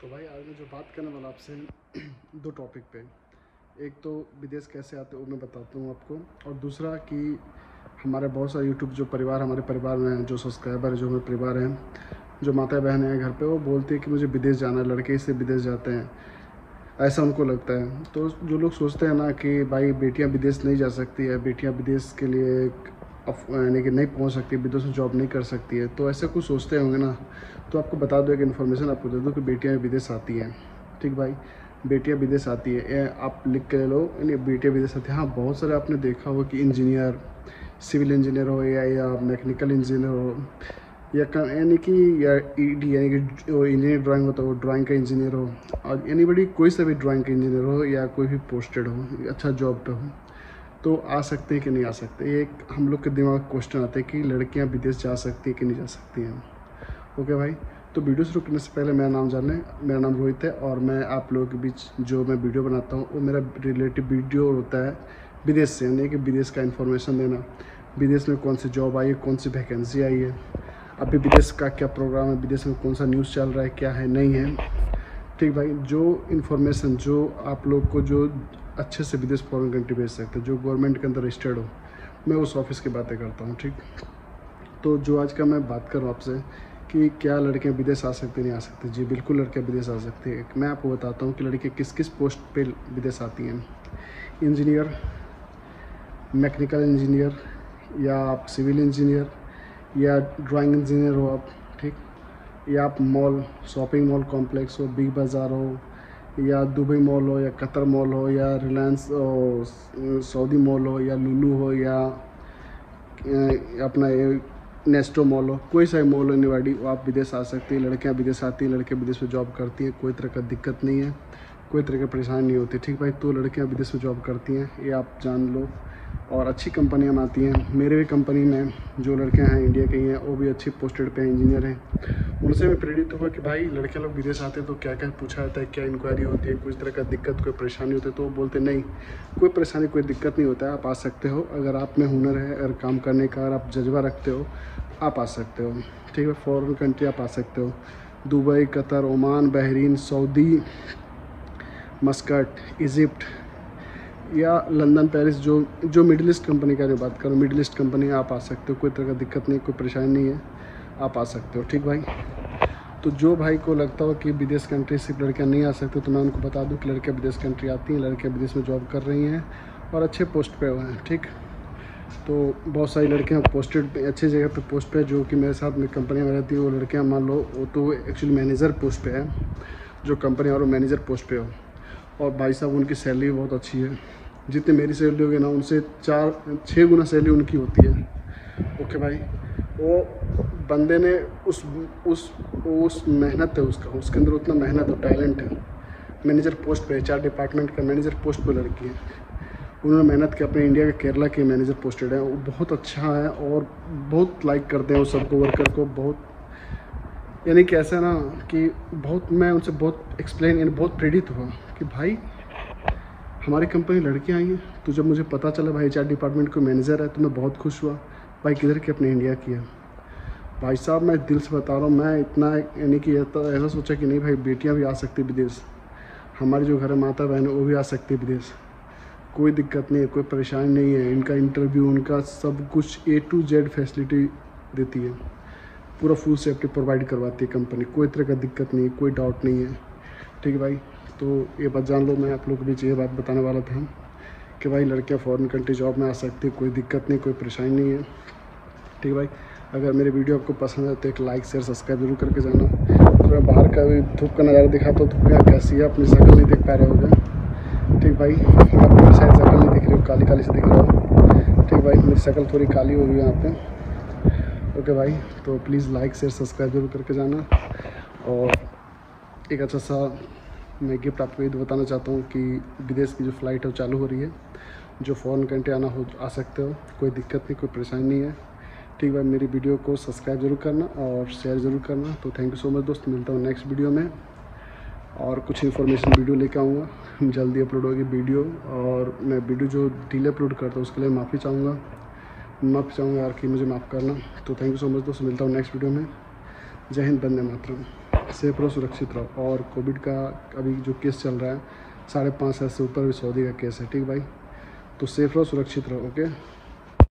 तो भाई आज मैं जो बात करने वाला आपसे दो टॉपिक पे, एक तो विदेश कैसे आते हो मैं बताता हूँ आपको, और दूसरा कि हमारे बहुत सारे यूट्यूब जो परिवार हमारे परिवार में हैं, जो सब्सक्राइबर जो हमारे परिवार हैं, जो माता बहन हैं घर पे, वो बोलती है कि मुझे विदेश जाना है, लड़के से विदेश जाते हैं ऐसा उनको लगता है। तो जो लोग सोचते हैं ना कि भाई बेटियाँ विदेश नहीं जा सकती है, बेटियाँ विदेश के लिए यानी कि नहीं पहुंच सकती, विदेश में जॉब नहीं कर सकती है, तो ऐसा कुछ सोचते होंगे ना, तो आपको बता दो, एक इन्फॉर्मेशन आपको दे दूँ कि बेटियाँ विदेश आती हैं। ठीक भाई, बेटियाँ विदेश आती है, आप लिख के लो यानी बेटियाँ विदेश आती है। हाँ, बहुत सारे आपने देखा होगा कि इंजीनियर, सिविल इंजीनियर हो या मैकेनिकल इंजीनियर हो यानी कि या ED यानी कि इंजीनियर ड्राइंग होता है वो ड्राइंग का इंजीनियर हो, और एनीबॉडी कोई सा भी ड्राइंग का इंजीनियर हो या कोई भी पोस्टेड हो अच्छा जॉब पे हो, तो आ सकते हैं कि नहीं आ सकते। ये एक हम लोग के दिमाग में क्वेश्चन आते हैं कि लड़कियां विदेश जा सकती हैं कि नहीं जा सकती हैं। ओके भाई, तो वीडियो शुरू करने से पहले मेरा नाम जाने, मेरा नाम रोहित है और मैं आप लोगों के बीच जो मैं वीडियो बनाता हूँ वो मेरा रिलेटिव वीडियो होता है विदेश से, यानी कि विदेश का इन्फॉर्मेशन देना, विदेश में कौन सी जॉब आई है, कौन सी वैकेंसी आई है, अभी विदेश का क्या प्रोग्राम है, विदेश में कौन सा न्यूज़ चल रहा है, क्या है नहीं है। ठीक भाई, जो इन्फॉर्मेशन जो आप लोग को जो अच्छे से विदेश फॉरेन कंट्री भेज सकते हैं, जो गवर्नमेंट के अंदर रजिस्टर्ड हो, मैं उस ऑफिस की बातें करता हूँ। ठीक, तो जो आज का मैं बात कर रहा हूँ आपसे कि क्या लड़कियाँ विदेश आ सकती नहीं आ सकती। जी बिल्कुल, लड़कियाँ विदेश आ सकती है। मैं आपको बताता हूँ कि लड़कियाँ किस किस पोस्ट पर विदेश आती हैं। इंजीनियर, मैकेनिकल इंजीनियर या आप सिविल इंजीनियर या ड्राइंग इंजीनियर हो आप, ठीक, या आप मॉल, शॉपिंग मॉल कॉम्प्लेक्स हो, बिग बाज़ार हो या दुबई मॉल हो या कतर मॉल हो या रिलायंस सऊदी मॉल हो या लुलू हो या अपना नेस्टो मॉल हो, कोई सा मॉल हो एनीबॉडी, आप विदेश आ सकती है। लड़कियां विदेश आती हैं, लड़के विदेश में जॉब करती हैं, कोई तरह का दिक्कत नहीं है, कोई तरह की परेशानी नहीं होती। ठीक भाई, तो लड़कियाँ विदेश में जॉब करती हैं, ये आप जान लो, और अच्छी कंपनियां में आती हैं। मेरे भी कंपनी में जो लड़के हैं इंडिया के ही हैं, वो भी अच्छी पोस्टेड पे इंजीनियर हैं, उनसे भी प्रेरित हुआ कि भाई लड़के लोग विदेश आते हैं तो क्या क्या पूछा जाता है, क्या इंक्वायरी होती है, कोई तरह का दिक्कत कोई परेशानी होती है, तो वो बोलते नहीं कोई परेशानी कोई दिक्कत नहीं होता है, आप आ सकते हो अगर आप में हुनर है, अगर काम करने का अगर आप जज्बा रखते हो आप आ सकते हो। ठीक है, फॉरेन कंट्री आप आ सकते हो, Dubai, Qatar, Oman, Bahrain, Saudi, Muscat, Egypt या लंदन, पेरिस, जो जो मिडिल ईस्ट कंपनी का जो बात करो, मिडिल ईस्ट कंपनी आप आ सकते हो, कोई तरह का दिक्कत नहीं, कोई परेशानी नहीं है, आप आ सकते हो। ठीक भाई, तो जो भाई को लगता हो कि विदेश कंट्री सिर्फ लड़कियां नहीं आ सकती, तो मैं उनको बता दूं कि लड़कियां विदेश कंट्री आती हैं, लड़कियां विदेश में जॉब कर रही हैं और अच्छे पोस्ट पर हैं। ठीक, तो बहुत सारी लड़कियाँ पोस्टेड अच्छी जगह पर पोस्ट पर, जो कि मेरे साथ में कंपनी में रहती है वो लड़कियाँ, मान लो वो तो एक्चुअली मैनेजर पोस्ट पर है, जो कंपनी और मैनेजर पोस्ट पर हो, और भाई साहब उनकी सैलरी बहुत अच्छी है, जितनी मेरी सैलरी होगी ना उनसे 4-6 गुना सैलरी उनकी होती है। ओके भाई, वो बंदे ने उस मेहनत है उसका, उसके अंदर उतना मेहनत और टैलेंट है, मैनेजर पोस्ट पे, HR डिपार्टमेंट का मैनेजर पोस्ट पे लड़की है, उन्होंने मेहनत की, अपने इंडिया के केरला के मैनेजर पोस्टेड हैं, वो बहुत अच्छा है और बहुत लाइक करते हैं वो सबको, वर्कर को बहुत, यानी कि ऐसा ना कि बहुत, मैं उनसे बहुत एक्सप्लेन यानी बहुत प्रेरित हुआ कि भाई हमारी कंपनी लड़कियाँ आई हैं, तो जब मुझे पता चला भाई HR डिपार्टमेंट को मैनेजर है, तो मैं बहुत खुश हुआ। भाई किधर के, अपने इंडिया की है। भाई साहब मैं दिल से बता रहा हूँ, मैं इतना यानी कि ऐसा सोचा कि नहीं भाई बेटियाँ भी आ सकती विदेश, हमारे जो घर माता बहन वो भी आ सकती विदेश, कोई दिक्कत नहीं है, कोई परेशानी नहीं है, इनका इंटरव्यू उनका सब कुछ A to Z फैसिलिटी देती है, पूरा फुल सेफ्टी प्रोवाइड करवाती है कंपनी, कोई तरह का दिक्कत नहीं, कोई डाउट नहीं है। ठीक है भाई, तो ये बात जान लो, मैं आप लोगों के बीच ये बात बताने वाला था कि भाई लड़कियां फॉरेन कंट्री जॉब में आ सकती है, कोई दिक्कत नहीं, कोई परेशानी नहीं है। ठीक है भाई, अगर मेरे वीडियो आपको पसंद है तो एक लाइक, शेयर, सब्सक्राइब जरूर करके जाना। तो मैं बाहर का भी धूप का नज़ारा दिखाता हूँ, धूप यहाँ कैसी है, अपनी शक्ल नहीं देख पा रहे होगा। ठीक भाई, आप मेरी शायद शक्ल नहीं दिख रही हो, काली काली से दिख रहा हो। ठीक भाई, मेरी शक्ल थोड़ी काली हो गई यहाँ पर। ओके भाई, तो प्लीज़ लाइक, शेयर, सब्सक्राइब जरूर करके जाना, और एक अच्छा सा मैं गिफ्ट आपको ये बताना चाहता हूँ कि विदेश की जो फ़्लाइट है वो चालू हो रही है, जो फॉरेन कंट्री आना हो आ सकते हो, कोई दिक्कत नहीं, कोई परेशानी नहीं है। ठीक भाई, मेरी वीडियो को सब्सक्राइब जरूर करना और शेयर ज़रूर करना। तो थैंक यू सो मच दोस्त, मिलता हूँ नेक्स्ट वीडियो में, और कुछ इन्फॉर्मेशन वीडियो लेकर आऊँगा, जल्दी अपलोड होगी वीडियो, और मैं वीडियो जो डिले अपलोड करता हूँ उसके लिए माफ़ी चाहूँगा, माफ़ चाहूँगा यार कि मुझे माफ़ करना। तो थैंक यू सो मच दोस्तों, मिलता हूँ नेक्स्ट वीडियो में। जय हिंद, वंदे मातरम। सेफ रहो, सुरक्षित रहो। और कोविड का अभी जो केस चल रहा है 5,500 से ऊपर भी सऊदी का केस है, ठीक भाई। तो सेफ रहो, सुरक्षित रहो, ओके।